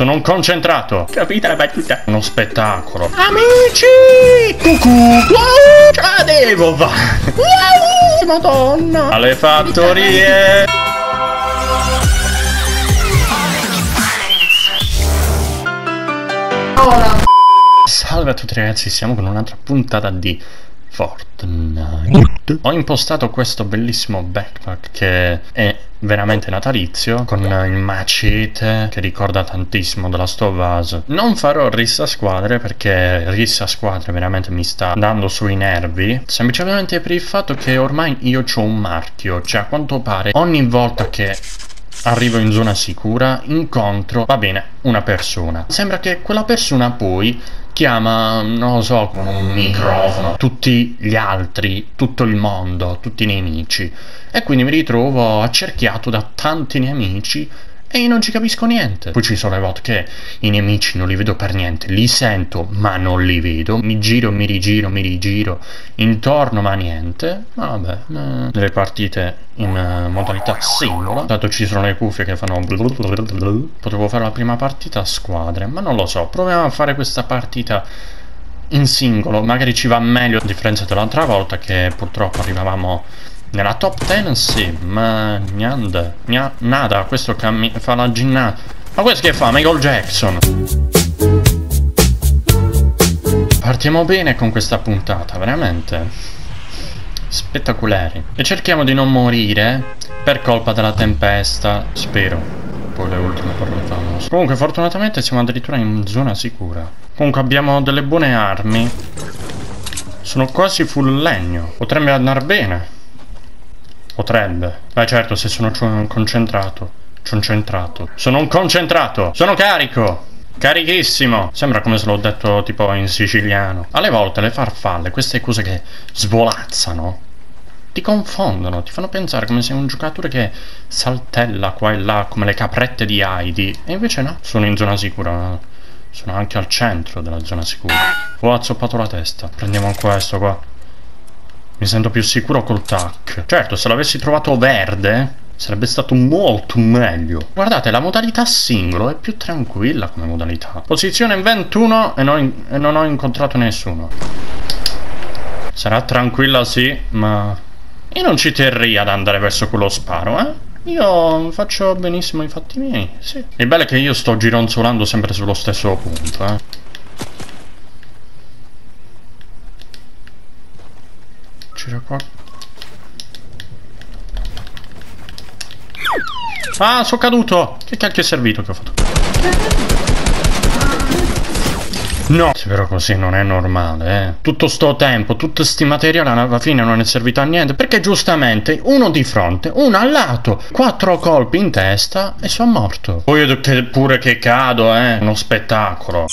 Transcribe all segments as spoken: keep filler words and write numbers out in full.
sono un concentrato. Capita la battuta? Uno spettacolo. Amici! Cucù! Wow! Ce la devo va! Wow! Madonna! Alle fattorie! Ora! Salve a tutti ragazzi, siamo con un'altra puntata di Fortnite. Ho impostato questo bellissimo backpack che è veramente natalizio, con il macete che ricorda tantissimo della Stovaz. Non farò rissa squadre perché rissa squadre veramente mi sta dando sui nervi, semplicemente per il fatto che ormai io ho un marchio. Cioè a quanto pare ogni volta che arrivo in zona sicura incontro, va bene, una persona. Sembra che quella persona poi chiama, non lo so, con un microfono tutti gli altri, tutto il mondo, tutti i nemici, e quindi mi ritrovo accerchiato da tanti nemici e io non ci capisco niente. Poi ci sono le volte che i nemici non li vedo per niente, li sento ma non li vedo, mi giro, mi rigiro, mi rigiro intorno ma niente. Vabbè, eh, delle partite in modalità singola. Tanto ci sono le cuffie che fanno blablabla. Potevo fare la prima partita a squadre, ma non lo so, proviamo a fare questa partita in singolo, magari ci va meglio, a differenza dell'altra volta che purtroppo arrivavamo nella top dieci, sì, ma niente, nada, questo fa la ginnastica. Ma questo che fa? Michael Jackson. Partiamo bene con questa puntata, veramente spettacolari. E cerchiamo di non morire per colpa della tempesta, spero. Poi le ultime parole famose. Comunque fortunatamente siamo addirittura in zona sicura. Comunque abbiamo delle buone armi. Sono quasi full legno, potrebbe andare bene. Potrebbe. Beh certo, se sono concentrato. Concentrato. Sono un concentrato. Sono carico. Carichissimo. Sembra come se l'ho detto tipo in siciliano. Alle volte le farfalle, queste cose che svolazzano, ti confondono, ti fanno pensare come sei un giocatore che saltella qua e là come le caprette di Heidi. E invece no. Sono in zona sicura. Sono anche al centro della zona sicura. Ho azzoppato la testa. Prendiamo questo qua. Mi sento più sicuro col tac. Certo, se l'avessi trovato verde sarebbe stato molto meglio. Guardate, la modalità singolo è più tranquilla come modalità. Posizione ventuno e non, e non ho incontrato nessuno. Sarà tranquilla sì, ma io non ci terrei ad andare verso quello sparo, eh. Io faccio benissimo i fatti miei, sì. Il bello è che io sto gironzolando sempre sullo stesso punto, eh. C'era qua. Ah, sono caduto. Che cacchio è servito che ho fatto? No. Se però così non è normale, eh. Tutto sto tempo, tutto sti materiali alla fine non è servito a niente. Perché giustamente uno di fronte, uno al lato, quattro colpi in testa e sono morto. Poi io pure che cado, eh. Uno spettacolo.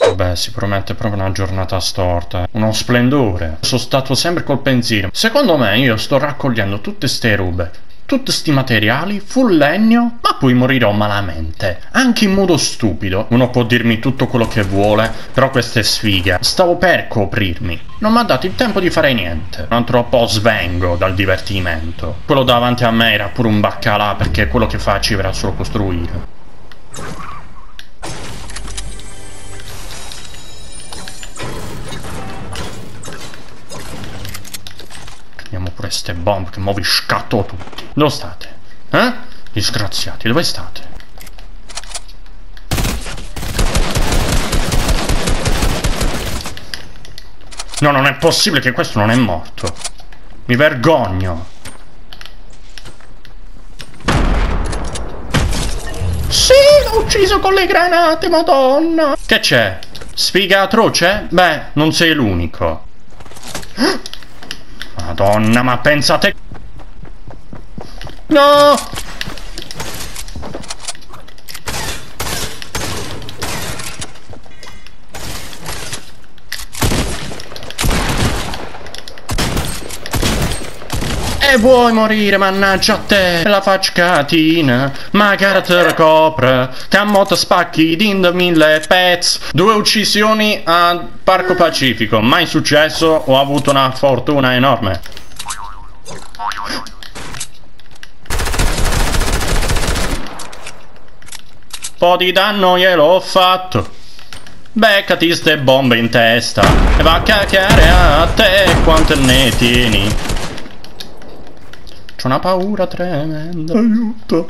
Vabbè, si promette proprio una giornata storta, eh. Uno splendore. Sono stato sempre col pensiero. Secondo me io sto raccogliendo tutte ste robe, tutti sti materiali, full legno, ma poi morirò malamente, anche in modo stupido. Uno può dirmi tutto quello che vuole, però questa è sfiga. Stavo per coprirmi, non mi ha dato il tempo di fare niente. Un altro po' svengo dal divertimento. Quello davanti a me era pure un baccalà, perché quello che facevo era solo costruire. Queste bombe che muovi scatto tutti. Dove state? Eh? Disgraziati, dove state? No, non è possibile che questo non è morto. Mi vergogno. Sì, l'ho ucciso con le granate, madonna. Che c'è? Sfiga atroce? Beh, non sei l'unico. Madonna, ma pensate... No! E vuoi morire, mannaggia a te, la faccatina, magari te la copre, cammotta spacchi din da mille pezzi. Due uccisioni al Parco Pacifico, mai successo, ho avuto una fortuna enorme. po' di danno glielo ho fatto. Beccati ste bombe in testa e va a cacchiare a te quante ne tieni. C'ho una paura tremenda. Aiuto.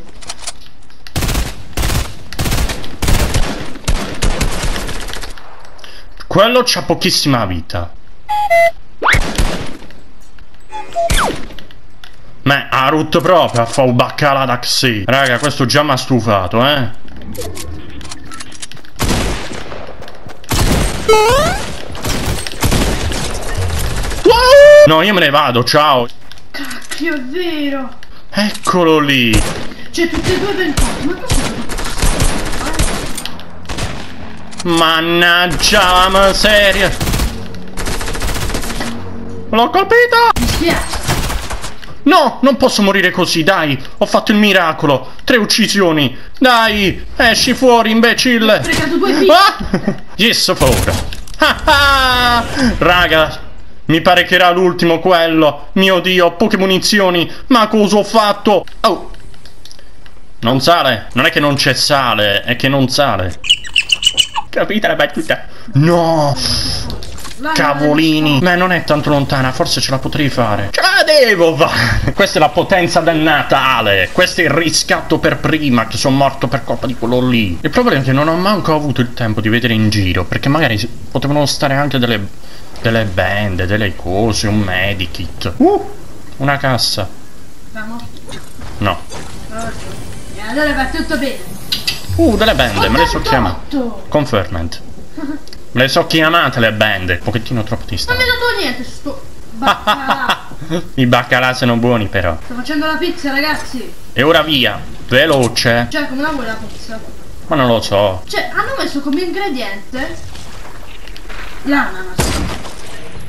Quello c'ha pochissima vita. Ma ha rotto proprio a fa un baccalà da xì. Raga, questo già mi ha stufato, eh. No, io me ne vado, ciao. Cacchio, è vero. Eccolo lì. C'è tutti e due ventati, ma cosa? Mannaggia la miseria. L'ho colpita. Mi spiace. No, non posso morire così, dai. Ho fatto il miracolo. Tre uccisioni. Dai, esci fuori, imbecille. Ho fregato due figli. Ah! Yes, paura. Ah, ah! Raga, mi pare che era l'ultimo quello. Mio Dio, poche munizioni. Ma cosa ho fatto? Oh. Non sale. Non è che non c'è sale, è che non sale. Capita la battuta? No! Cavolini! Ma non è tanto lontana, forse ce la potrei fare. Ce la devo fare! Questa è la potenza del Natale! Questo è il riscatto per prima, che sono morto per colpa di quello lì. Il problema è che non ho manco avuto il tempo di vedere in giro, perché magari potevano stare anche delle, delle bende, delle cose, un medikit. Uh! Una cassa. No. E allora va tutto bene. Uh, delle bende, me le so chiamate. Conferment. Me le so chiamate le bende. Un pochettino troppo distante. Non mi ha dato niente sto baccalà. I baccalà sono buoni però. Sto facendo la pizza, ragazzi. E ora via, veloce. Cioè, come la vuoi la pizza? Ma non lo so. Cioè, hanno messo come ingrediente l'ananas.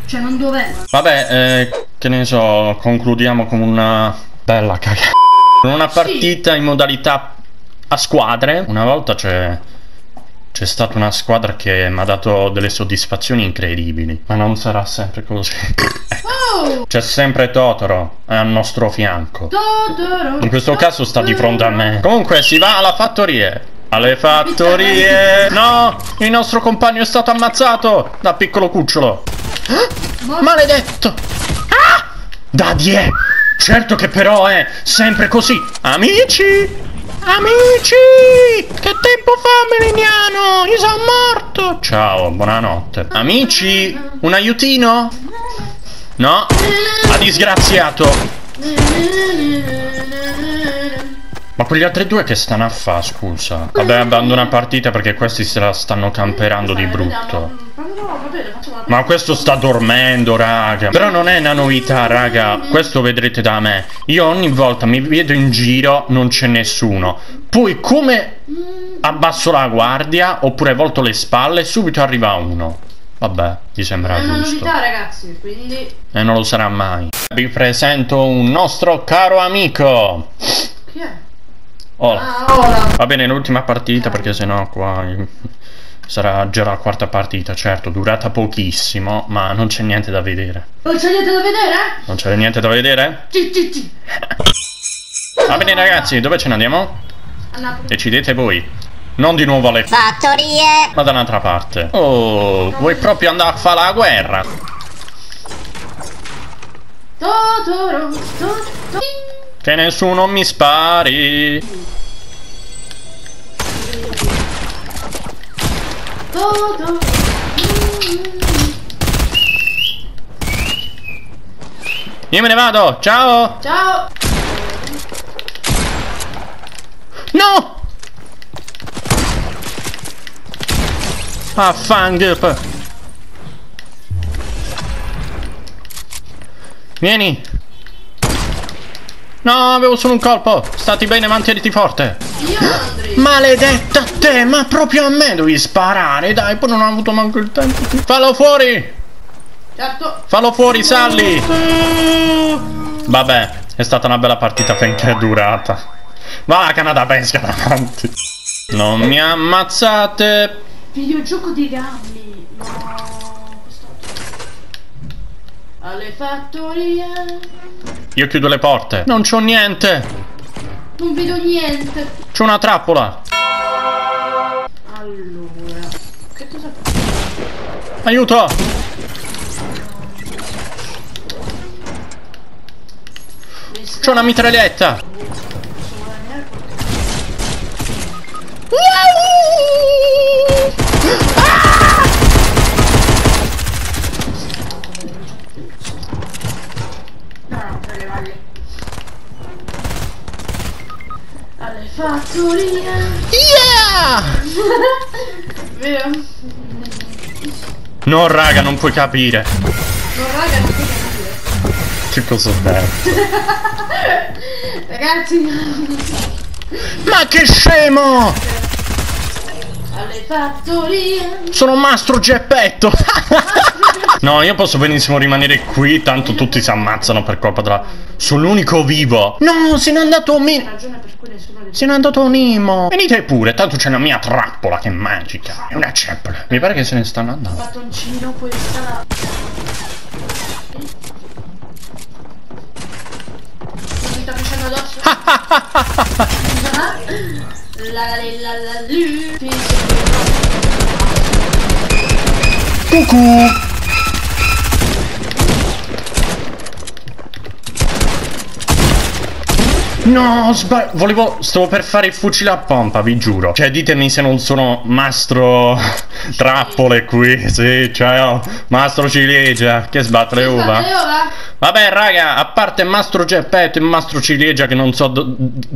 Cioè, non doveva. Vabbè, eh, che ne so, concludiamo con una bella cagata. Con una partita sì. In modalità a squadre. Una volta c'è c'è stata una squadra che mi ha dato delle soddisfazioni incredibili, ma non sarà sempre così. Oh! C'è sempre Totoro, è al nostro fianco. Totoro. In questo Totoro. Caso sta di fronte a me. Comunque si va alla fattoria. Alle fattorie. No, il nostro compagno è stato ammazzato da piccolo cucciolo. Ah! Maledetto. Ah! Da die. Certo che però è sempre così. Amici. Amici! Che tempo fa, Meliniano? Io sono morto! Ciao, buonanotte. Amici, un aiutino? No? Ha disgraziato! Ma quegli altri due che stanno a fa, scusa? Vabbè, abbandona partita perché questi se la stanno camperando di brutto. Ma questo sta dormendo, raga. Però non è una novità, raga. Questo vedrete da me. Io ogni volta mi vedo in giro, non c'è nessuno. Poi come abbasso la guardia oppure volto le spalle, subito arriva uno. Vabbè, mi sembra giusto. È una novità, ragazzi, quindi... E non lo sarà mai. Vi presento un nostro caro amico. Chi è? Ola. Ah, Ola. Va bene, l'ultima partita, perché sennò qua... sarà già la quarta partita, certo, durata pochissimo, ma non c'è niente da vedere. Non c'è niente da vedere? Non c'è niente da vedere? Ci, ci, ci. Va bene ragazzi, dove ce ne andiamo? Andiamo. Decidete voi. Non di nuovo alle fattorie, ma da un'altra parte. Oh, vuoi proprio andare a fare la guerra? Totoro, Totoro. Che nessuno mi spari. Io me ne vado, ciao. Ciao. No. Ah, fang. Vieni. No, avevo solo un colpo. Stati bene, mantieniti forte. Io maledetta te, ma proprio a me devi sparare. Dai, poi non ho avuto manco il tempo. Fallo fuori. Certo. Fallo fuori, Sally. Vabbè, è stata una bella partita finché è durata. Va la canna da pesca davanti. Non mi ammazzate. Videogioco di gambi. No. Alle fattorie. Io chiudo le porte. Non c'ho niente. Non vedo niente. C'ho una trappola. Aiuto! C'ho una mitraglietta! Ah! Alle fattorie! Yeah! Vero? No raga, non puoi capire. No raga, non puoi capire. Che cosa bello. Ragazzi, ma che scemo! Alle fattorie! Sono Mastro Geppetto! No, io posso benissimo rimanere qui, tanto tutti si ammazzano per colpa della... Sono l'unico vivo! No, se n'è andato me... Se n'è andato Nemo! Venite pure, tanto c'è una mia trappola che è magica! È una ceppola! Mi pare che se ne stanno andando. Batoncino, questa... Mi sta facendo addosso? La la la la... Cucù! No, sbaglio. Volevo... Stavo per fare il fucile a pompa, vi giuro. Cioè, ditemi se non sono Mastro Trappole qui. Sì, cioè, oh, Mastro Ciliegia che sbatte le uva. Vabbè, raga, a parte Mastro Geppetto e Mastro Ciliegia che non so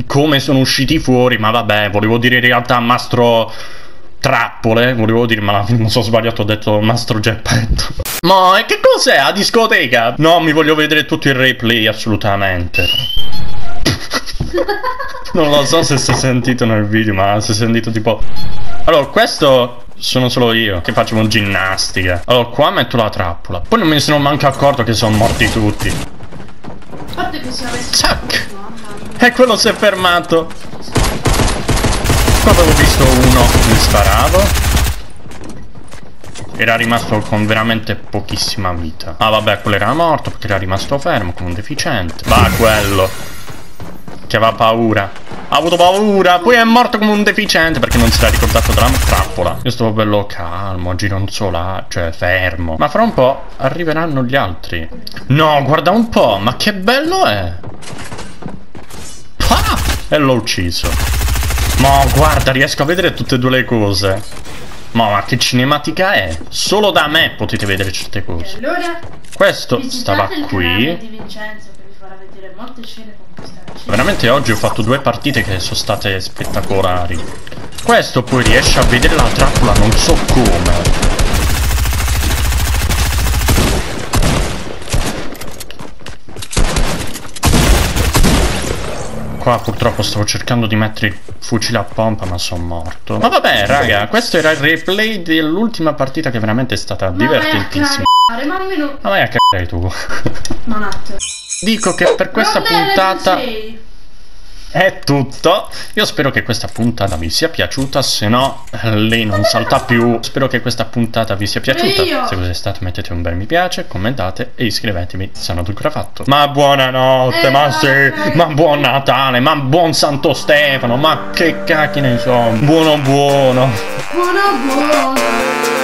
come sono usciti fuori, ma vabbè, volevo dire in realtà Mastro Trappole, volevo dire, ma non so, sbagliato, ho detto Mastro Geppetto. Ma e che cos'è la discoteca? No, mi voglio vedere tutto il replay, assolutamente. Non lo so se si è sentito nel video, ma si è sentito tipo... Allora, questo sono solo io, che faccio ginnastica. Allora, qua metto la trappola. Poi non mi sono manco accorto che sono morti tutti. Zac! E quello si è fermato. Qua avevo visto uno, mi sparavo. Era rimasto con veramente pochissima vita. Ah vabbè, quello era morto perché era rimasto fermo, come un deficiente. Va quello! Che aveva paura. Ha avuto paura. Poi è morto come un deficiente perché non si era ricordato della trappola. Io stavo bello calmo, gironzolato, cioè fermo. Ma fra un po' arriveranno gli altri. No, guarda un po'. Ma che bello è. Ah, e l'ho ucciso. Ma guarda, riesco a vedere tutte e due le cose. Ma, ma che cinematica è. Solo da me potete vedere certe cose. Allora, questo stava qui di Vincenzo che vi farà vedere molte scene con questa. Veramente oggi ho fatto due partite che sono state spettacolari. Questo poi riesce a vedere la trappola, non so come. Qua purtroppo stavo cercando di mettere il fucile a pompa ma sono morto. Ma vabbè raga, questo era il replay dell'ultima partita che veramente è stata ma divertentissima. Vai ma almeno... Ma vai a c***are tu. Manate. Dico che per questa puntata è tutto. Io spero che questa puntata vi sia piaciuta. Se no lei non salta più. Spero che questa puntata vi sia piaciuta. Se cos'è stato mettete un bel mi piace, commentate e iscrivetevi se non l'avete ancora fatto. Ma buonanotte, eh, ma sì, eh. Ma buon Natale, ma buon Santo Stefano, ma che cacchio ne so. Buono buono. Buono buono.